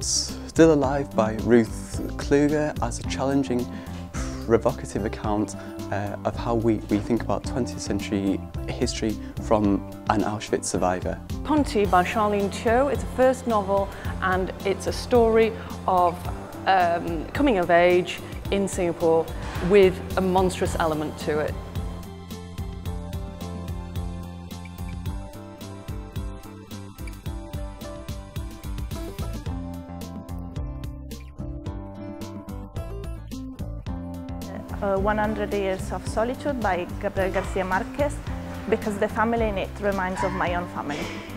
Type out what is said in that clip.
Perhaps Still Alive by Ruth Kluger as a challenging, provocative account of how we think about 20th century history from an Auschwitz survivor. Ponti by Charlene Cho is a first novel, and it's a story of coming of age in Singapore with a monstrous element to it. "100 Years of Solitude" by Gabriel Garcia Marquez, because the family in it reminds of my own family.